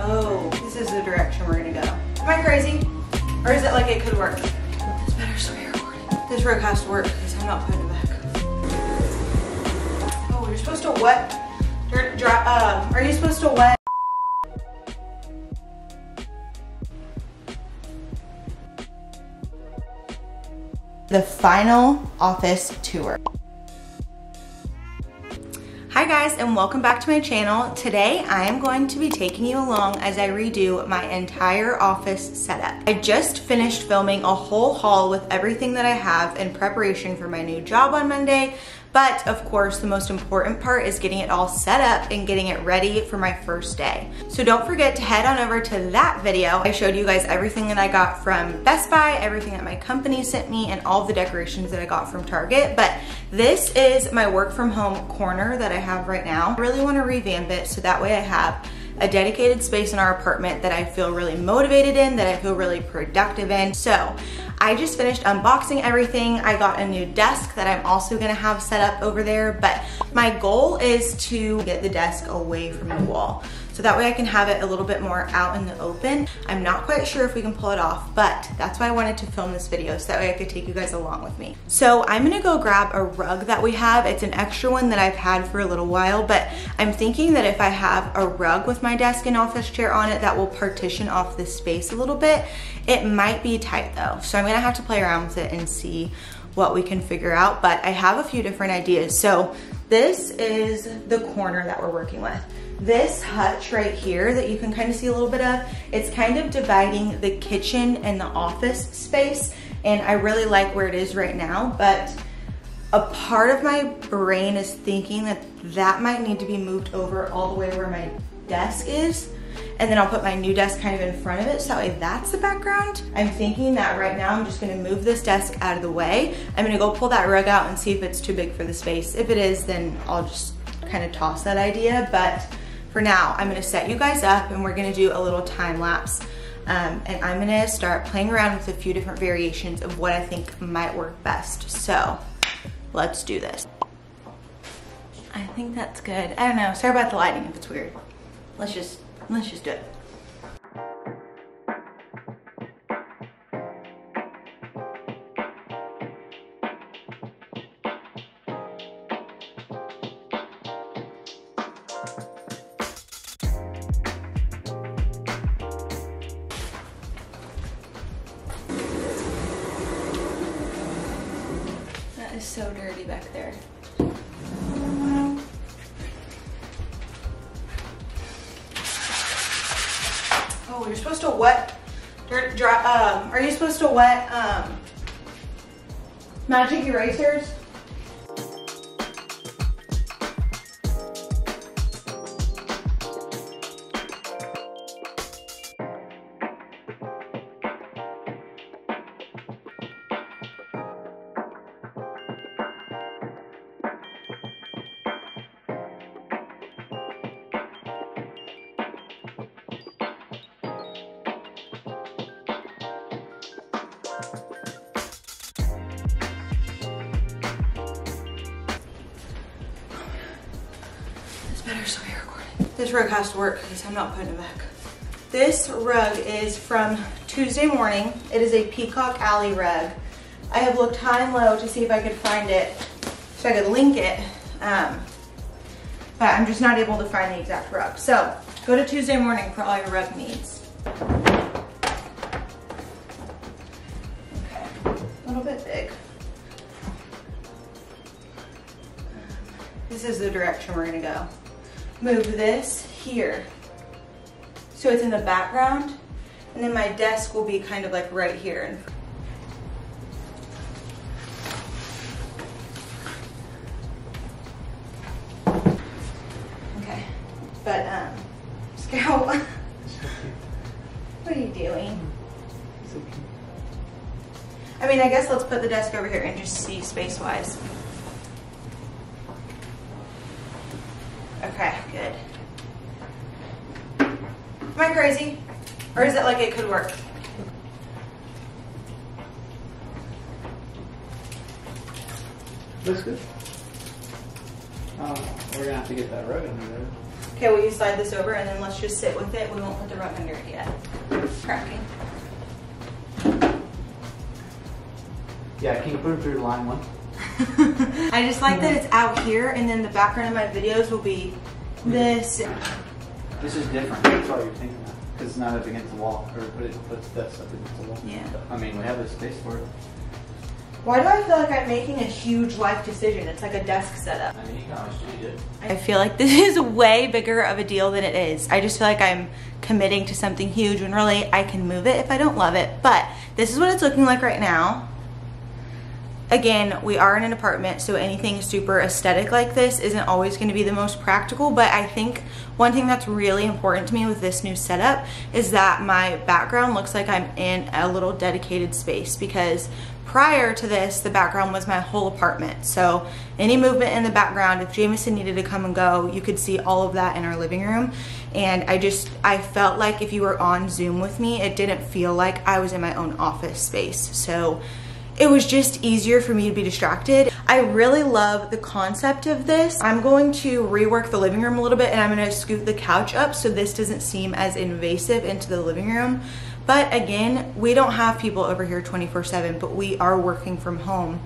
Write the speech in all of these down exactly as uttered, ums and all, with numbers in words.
Oh, this is the direction we're gonna go. Am I crazy? Or is it like it could work? This better swear word. This rope has to work because I'm not putting it back. Oh, you're supposed to what? Dry, dry, uh, are you supposed to wet? The final office tour. Hi guys, and welcome back to my channel. Today I am going to be taking you along as I redo my entire office setup. I just finished filming a whole haul with everything that I have in preparation for my new job on Monday. But of course, the most important part is getting it all set up and getting it ready for my first day. So don't forget to head on over to that video. I showed you guys everything that I got from Best Buy, everything that my company sent me, and all the decorations that I got from Target. But this is my work from home corner that I have right now. I really want to revamp it so that way I have a dedicated space in our apartment that I feel really motivated in, that I feel really productive in. So I just finished unboxing everything. I got a new desk that I'm also gonna have set up over there, but my goal is to get the desk away from the wall. So that way I can have it a little bit more out in the open. I'm not quite sure if we can pull it off, but that's why I wanted to film this video, so that way I could take you guys along with me. So I'm gonna go grab a rug that we have. It's an extra one that I've had for a little while, but I'm thinking that if I have a rug with my desk and office chair on it, that will partition off this space a little bit. It might be tight though, so I'm gonna have to play around with it and see what we can figure out, but I have a few different ideas. So this is the corner that we're working with. This hutch right here that you can kind of see a little bit of, it's kind of dividing the kitchen and the office space, and I really like where it is right now, but a part of my brain is thinking that that might need to be moved over all the way where my desk is, and then I'll put my new desk kind of in front of it, so that way that's the background. I'm thinking that right now I'm just gonna move this desk out of the way. I'm gonna go pull that rug out and see if it's too big for the space. If it is, then I'll just kind of toss that idea, but for now, I'm gonna set you guys up and we're gonna do a little time lapse. Um, and I'm gonna start playing around with a few different variations of what I think might work best. So let's do this. I think that's good. I don't know, sorry about the lighting if it's weird. Let's just, let's just do it. It's so dirty back there. Oh, you're supposed to wet, dirt, dry, um, are you supposed to wet um, magic erasers? Better so we recorded. This rug has to work because I'm not putting it back. This rug is from Tuesday Morning. It is a Peacock Alley rug. I have looked high and low to see if I could find it, so I could link it, um, but I'm just not able to find the exact rug. So go to Tuesday Morning for all your rug needs. Okay, a little bit big. This is the direction we're gonna go. Move this here so it's in the background, and then my desk will be kind of like right here. Okay, but um, Scout, what are you doing? I mean, I guess let's put the desk over here and just see space-wise. Okay, good. Am I crazy? Or is it like it could work? Looks good. Oh, we're gonna have to get that rug in there. Okay, will you slide this over and then let's just sit with it. We won't put the rug under it yet. It's cracking. Yeah, can you put it through line one? I just like that it's out here, and then the background of my videos will be this. This is different. That's all you're thinking of. Because it's not up against the wall, or put it, put this up against the wall. Yeah. I mean, we have the space for it. Why do I feel like I'm making a huge life decision? It's like a desk setup. I mean, you can always change it. I feel like this is way bigger of a deal than it is. I just feel like I'm committing to something huge, when really I can move it if I don't love it. But this is what it's looking like right now. Again, we are in an apartment, so anything super aesthetic like this isn't always going to be the most practical, but I think one thing that's really important to me with this new setup is that my background looks like I'm in a little dedicated space, because prior to this, the background was my whole apartment. So any movement in the background, if Jameson needed to come and go, you could see all of that in our living room. And I just, I felt like if you were on Zoom with me, it didn't feel like I was in my own office space. So it was just easier for me to be distracted. I really love the concept of this. I'm going to rework the living room a little bit, and I'm gonna scoot the couch up so this doesn't seem as invasive into the living room. But again, we don't have people over here twenty-four seven, but we are working from home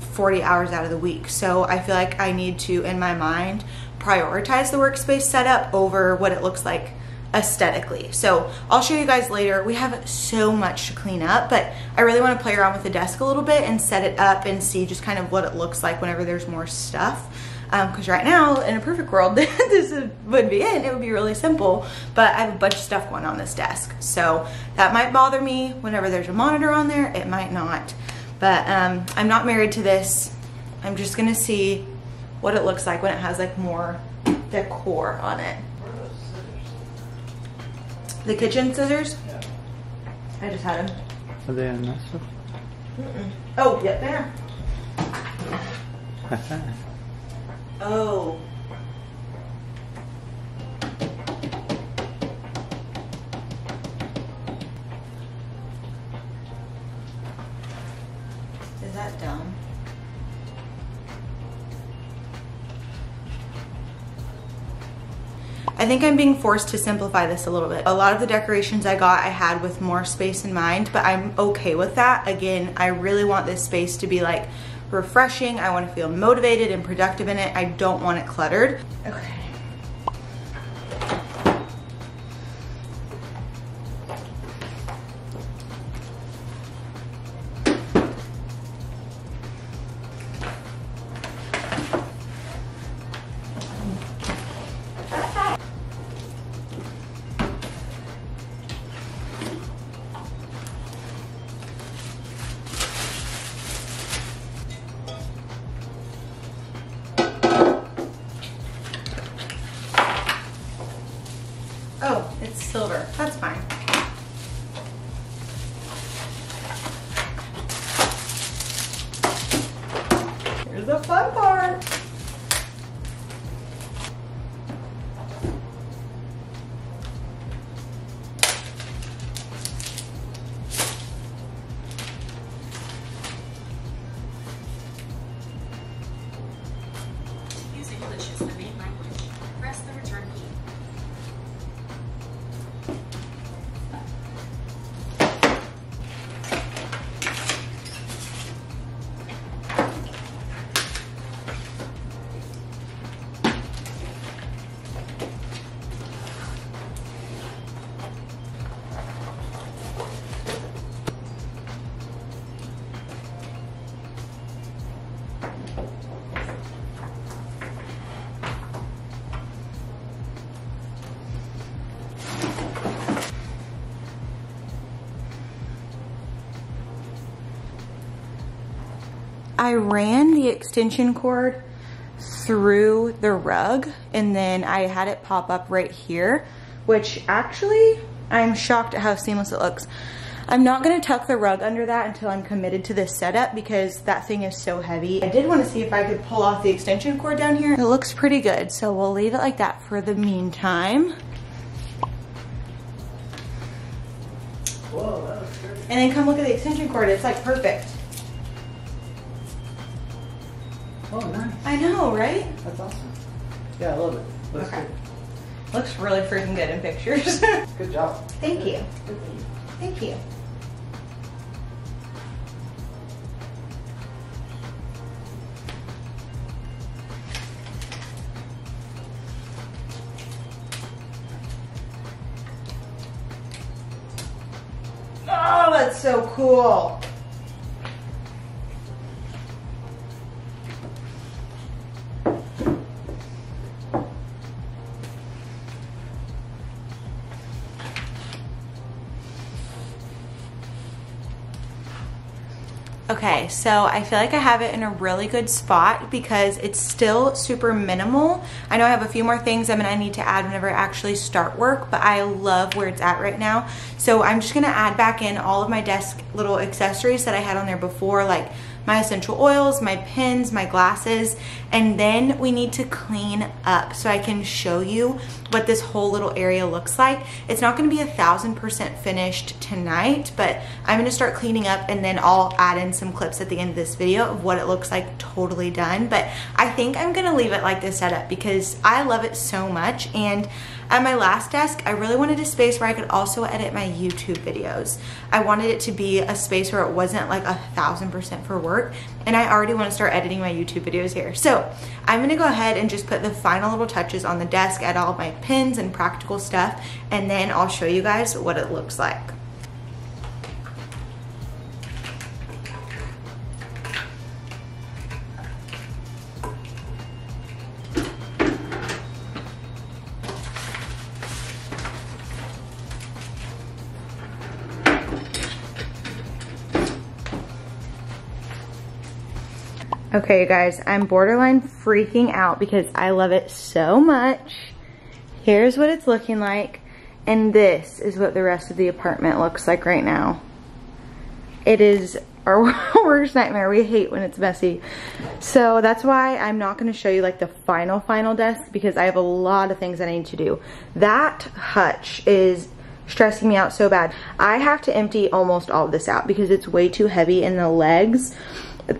forty hours out of the week. So I feel like I need to, in my mind, prioritize the workspace setup over what it looks like aesthetically. So I'll show you guys later. We have so much to clean up, but I really want to play around with the desk a little bit and set it up and see just kind of what it looks like whenever there's more stuff. Um, because right now, in a perfect world, this would be it. It would be really simple, but I have a bunch of stuff going on this desk. So that might bother me whenever there's a monitor on there. It might not, but um, I'm not married to this. I'm just going to see what it looks like when it has like more decor on it. The kitchen scissors? Yeah. I just had them. Are they in that stuff? Mm-mm. Oh, yep, they are. Oh. Is that dumb? I think I'm being forced to simplify this a little bit. A lot of the decorations I got, I had with more space in mind, but I'm okay with that. Again, I really want this space to be like refreshing. I want to feel motivated and productive in it. I don't want it cluttered. Okay. Silver, that's fine. Here's the fun part. Use English as the main language. Press the return key. I ran the extension cord through the rug, and then I had it pop up right here, which actually I'm shocked at how seamless it looks. I'm not going to tuck the rug under that until I'm committed to this setup, because that thing is so heavy. I did want to see if I could pull off the extension cord down here. It looks pretty good, so we'll leave it like that for the meantime. Whoa, that looks good. And then come look at the extension cord. It's like perfect. Oh, nice. I know, right? That's awesome. Yeah, I love it. Looks okay. Good. Looks really freaking good in pictures. Good job. Thank you. Thank you. Oh, that's so cool. Okay, so I feel like I have it in a really good spot because it's still super minimal. I know I have a few more things I mean I need to add whenever I actually start work, but I love where it's at right now. So I'm just gonna add back in all of my desk little accessories that I had on there before, like my essential oils, my pens, my glasses, and then we need to clean up so I can show you what this whole little area looks like. It's not gonna be a thousand percent finished tonight, but I'm gonna start cleaning up and then I'll add in some clips at the end of this video of what it looks like totally done. But I think I'm gonna leave it like this setup because I love it so much, and at my last desk, I really wanted a space where I could also edit my YouTube videos. I wanted it to be a space where it wasn't like a thousand percent for work, and I already want to start editing my YouTube videos here. So I'm gonna go ahead and just put the final little touches on the desk, add all of my pins and practical stuff, and then I'll show you guys what it looks like. Okay, you guys, I'm borderline freaking out because I love it so much. Here's what it's looking like, and this is what the rest of the apartment looks like right now. It is our worst nightmare. We hate when it's messy. So that's why I'm not gonna show you like the final, final desk because I have a lot of things that I need to do. That hutch is stressing me out so bad. I have to empty almost all of this out because it's way too heavy in the legs.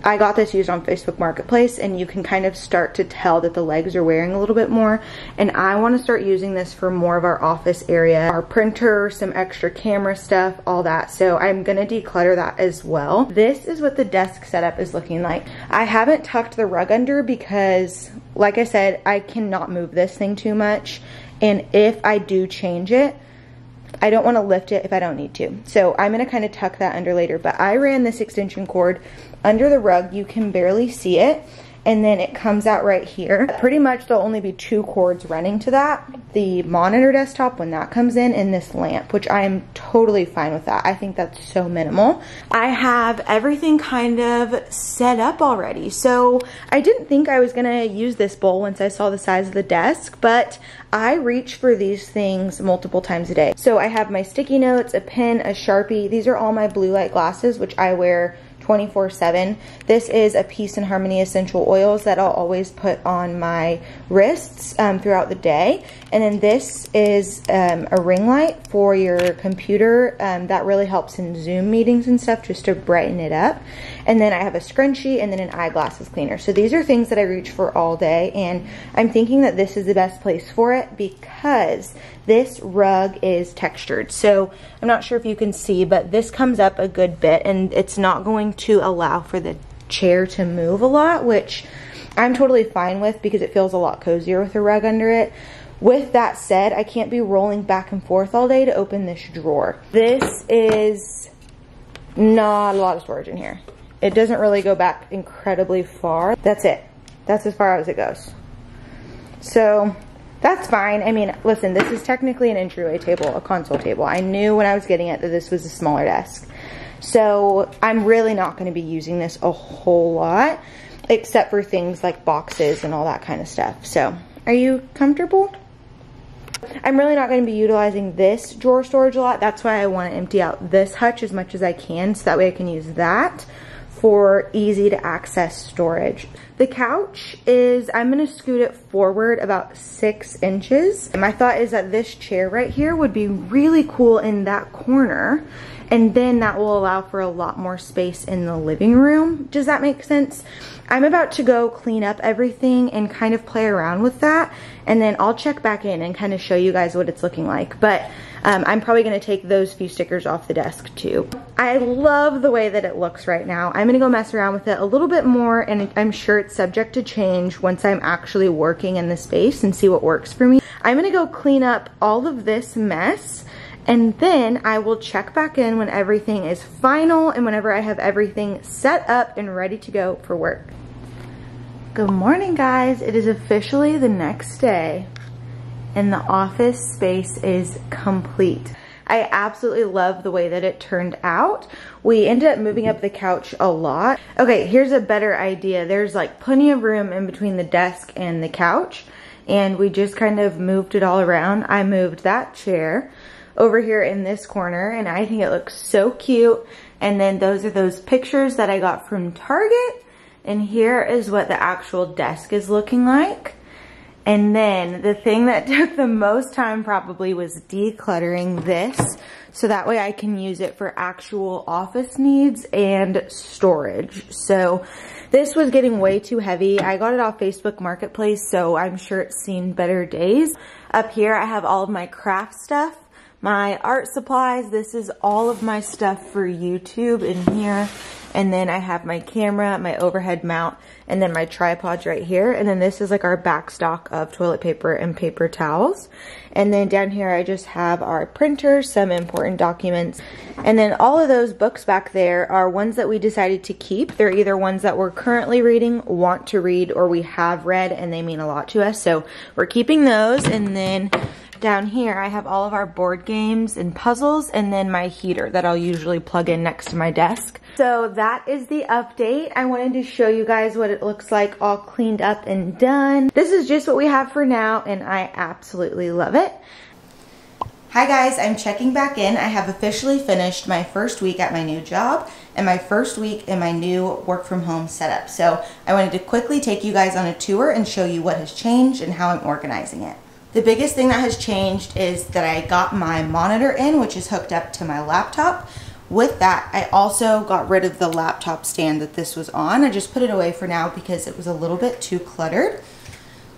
I got this used on Facebook Marketplace, and you can kind of start to tell that the legs are wearing a little bit more, and I want to start using this for more of our office area, our printer, some extra camera stuff, all that. So I'm gonna declutter that as well. This is what the desk setup is looking like. I haven't tucked the rug under because, like I said, I cannot move this thing too much, and if I do change it, I don't want to lift it if I don't need to. So I'm gonna kind of tuck that under later, but I ran this extension cord under the rug. You can barely see it, and then it comes out right here. Pretty much there'll only be two cords running to that, the monitor desktop when that comes in, and this lamp, which I am totally fine with that. I think that's so minimal. I have everything kind of set up already. So I didn't think I was gonna use this bowl once I saw the size of the desk, but I reach for these things multiple times a day. So I have my sticky notes, a pen, a Sharpie. These are all my blue light glasses, which I wear twenty-four seven. This is a Peace and Harmony essential oils that I'll always put on my wrists um, throughout the day. And then this is um, a ring light for your computer. Um, that really helps in Zoom meetings and stuff, just to brighten it up. And then I have a scrunchie and then an eyeglasses cleaner. So these are things that I reach for all day, and I'm thinking that this is the best place for it because this rug is textured. So I'm not sure if you can see, but this comes up a good bit, and it's not going to allow for the chair to move a lot, which I'm totally fine with because it feels a lot cozier with a rug under it. With that said, I can't be rolling back and forth all day to open this drawer. This is not a lot of storage in here. It doesn't really go back incredibly far. That's it. That's as far as it goes. So that's fine. I mean, listen, this is technically an entryway table, a console table. I knew when I was getting it that this was a smaller desk. So I'm really not going to be using this a whole lot, except for things like boxes and all that kind of stuff. So are you comfortable? I'm really not going to be utilizing this drawer storage a lot. That's why I want to empty out this hutch as much as I can, so that way I can use that for easy to access storage. The couch is, I'm gonna scoot it forward about six inches. And my thought is that this chair right here would be really cool in that corner, and then that will allow for a lot more space in the living room. Does that make sense? I'm about to go clean up everything and kind of play around with that, and then I'll check back in and kind of show you guys what it's looking like. But um, I'm probably gonna take those few stickers off the desk too. I love the way that it looks right now. I'm gonna go mess around with it a little bit more, and I'm sure it's subject to change once I'm actually working in the space and see what works for me. I'm gonna go clean up all of this mess, and then I will check back in when everything is final and whenever I have everything set up and ready to go for work. Good morning, guys. It is officially the next day and the office space is complete. I absolutely love the way that it turned out. We ended up moving up the couch a lot. Okay, here's a better idea. There's like plenty of room in between the desk and the couch, and we just kind of moved it all around. I moved that chair over here in this corner, and I think it looks so cute. And then those are those pictures that I got from Target, and here is what the actual desk is looking like. And then the thing that took the most time probably was decluttering this, so that way I can use it for actual office needs and storage. So this was getting way too heavy. I got it off Facebook Marketplace, so I'm sure it's seen better days. Up here I have all of my craft stuff, my art supplies. This is all of my stuff for YouTube in here. And then I have my camera, my overhead mount, and then my tripods right here. And then this is like our back stock of toilet paper and paper towels. And then down here I just have our printer, some important documents. And then all of those books back there are ones that we decided to keep. They're either ones that we're currently reading, want to read, or we have read and they mean a lot to us. So we're keeping those. And then down here I have all of our board games and puzzles, and then my heater that I'll usually plug in next to my desk. So that is the update. I wanted to show you guys what it looks like all cleaned up and done. This is just what we have for now, and I absolutely love it. Hi guys, I'm checking back in. I have officially finished my first week at my new job and my first week in my new work from home setup. So I wanted to quickly take you guys on a tour and show you what has changed and how I'm organizing it. The biggest thing that has changed is that I got my monitor in, which is hooked up to my laptop. With that, I also got rid of the laptop stand that this was on. I just put it away for now because it was a little bit too cluttered.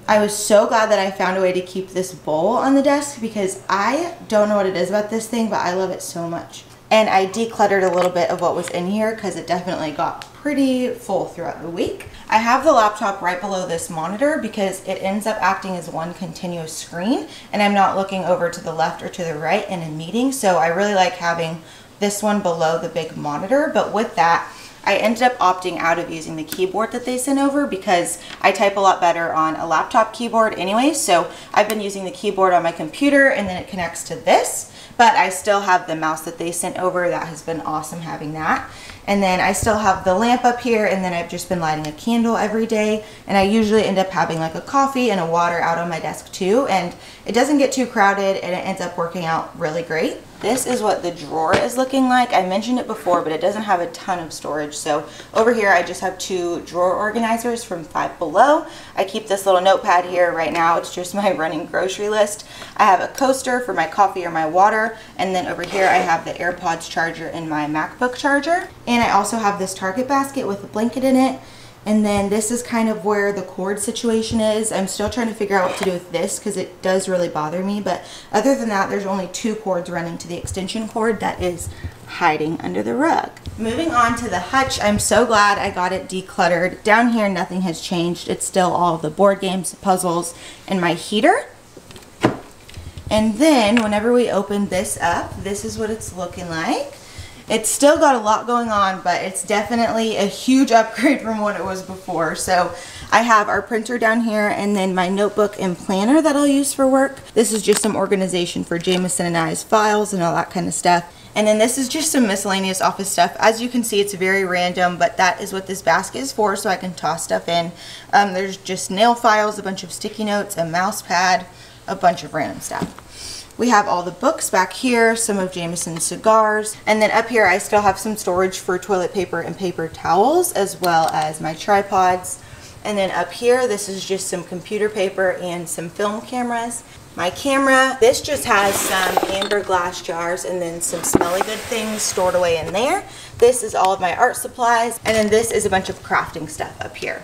I was so glad that I found a way to keep this bowl on the desk because I don't know what it is about this thing, but I love it so much. And I decluttered a little bit of what was in here because it definitely got pretty full throughout the week. I have the laptop right below this monitor because it ends up acting as one continuous screen, and I'm not looking over to the left or to the right in a meeting, so I really like having this one below the big monitor. But with that, I ended up opting out of using the keyboard that they sent over because I type a lot better on a laptop keyboard anyway, so I've been using the keyboard on my computer and then it connects to this, but I still have the mouse that they sent over. That has been awesome having that. And then I still have the lamp up here, and then I've just been lighting a candle every day, and I usually end up having like a coffee and a water out on my desk too, and it doesn't get too crowded and it ends up working out really great. This is what the drawer is looking like. I mentioned it before, but it doesn't have a ton of storage. So over here I just have two drawer organizers from Five Below. I keep this little notepad here right now. It's just my running grocery list. I have a coaster for my coffee or my water, and then over here I have the AirPods charger and my MacBook charger. And I also have this Target basket with a blanket in it. And then this is kind of where the cord situation is. I'm still trying to figure out what to do with this because it does really bother me. But other than that, there's only two cords running to the extension cord that is hiding under the rug. Moving on to the hutch, I'm so glad I got it decluttered. Down here, nothing has changed. It's still all the board games, puzzles, and my heater. And then whenever we open this up, this is what it's looking like. It's still got a lot going on, but it's definitely a huge upgrade from what it was before. So I have our printer down here, and then my notebook and planner that I'll use for work. This is just some organization for Jameson and I's files and all that kind of stuff. And then this is just some miscellaneous office stuff. As you can see, it's very random, but that is what this basket is for, so I can toss stuff in. Um, there's just nail files, a bunch of sticky notes, a mouse pad, a bunch of random stuff. We have all the books back here, some of Jameson's cigars, and then up here I still have some storage for toilet paper and paper towels, as well as my tripods. And then up here, this is just some computer paper and some film cameras. My camera, this just has some amber glass jars and then some smelly good things stored away in there. This is all of my art supplies, and then this is a bunch of crafting stuff up here.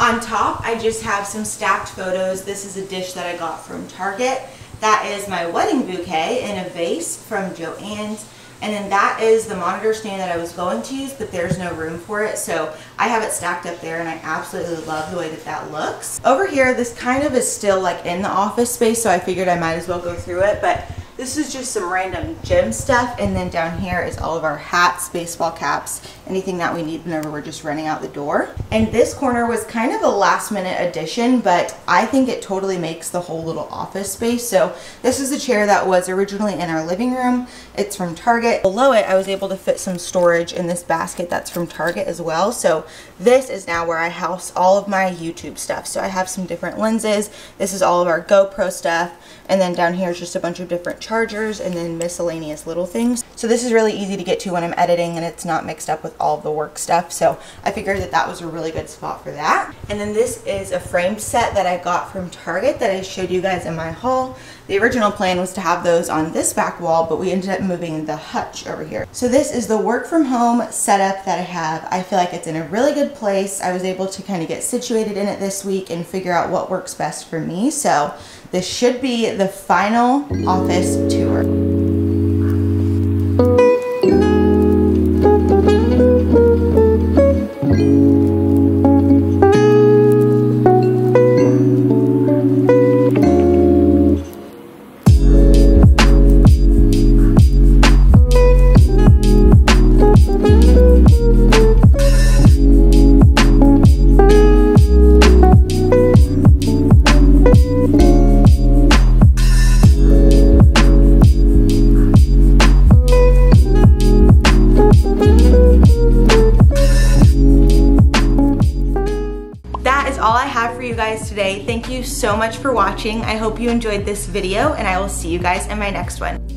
On top, I just have some stacked photos. This is a dish that I got from Target. That is my wedding bouquet in a vase from Joann's. And then that is the monitor stand that I was going to use, but there's no room for it. So I have it stacked up there, and I absolutely love the way that that looks. Over here, this kind of is still like in the office space, so I figured I might as well go through it. But this is just some random gym stuff. And then down here is all of our hats, baseball caps, anything that we need whenever we're just running out the door. And this corner was kind of a last minute addition, but I think it totally makes the whole little office space. So this is a chair that was originally in our living room. It's from Target. Below it, I was able to fit some storage in this basket that's from Target as well. So this is now where I house all of my YouTube stuff. So I have some different lenses. This is all of our GoPro stuff. And then down here is just a bunch of different chargers and then miscellaneous little things. So this is really easy to get to when I'm editing, and it's not mixed up with all the work stuff. So I figured that that was a really good spot for that. And then this is a frame set that I got from Target that I showed you guys in my haul. The original plan was to have those on this back wall, but we ended up moving the hutch over here. So this is the work from home setup that I have. I feel like it's in a really good place. I was able to kind of get situated in it this week and figure out what works best for me. So this should be the final office tour. Today. Thank you so much for watching. I hope you enjoyed this video, and I will see you guys in my next one.